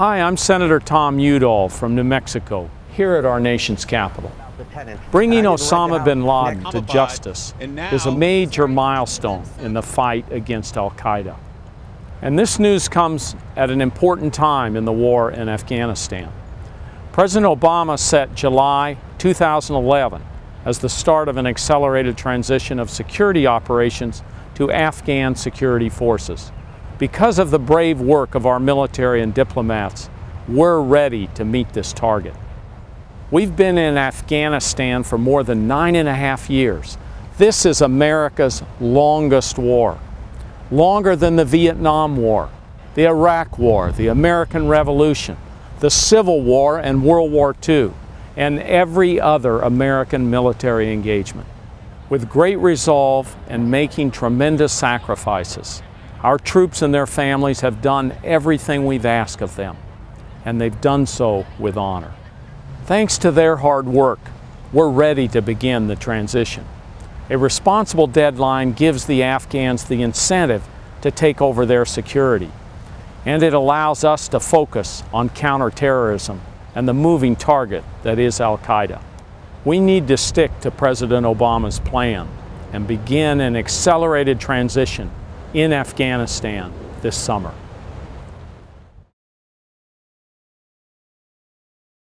Hi, I'm Senator Tom Udall from New Mexico, here at our nation's capital. Bringing Osama bin Laden to justice is a major milestone in the fight against Al Qaeda. And this news comes at an important time in the war in Afghanistan. President Obama set July 2011 as the start of an accelerated transition of security operations to Afghan security forces. Because of the brave work of our military and diplomats, we're ready to meet this target. We've been in Afghanistan for more than 9.5 years. This is America's longest war. Longer than the Vietnam War, the Iraq War, the American Revolution, the Civil War and World War II, and every other American military engagement. With great resolve and making tremendous sacrifices, our troops and their families have done everything we've asked of them, and they've done so with honor. Thanks to their hard work, we're ready to begin the transition. A responsible deadline gives the Afghans the incentive to take over their security, and it allows us to focus on counterterrorism and the moving target that is Al Qaeda. We need to stick to President Obama's plan and begin an accelerated transition in Afghanistan this summer.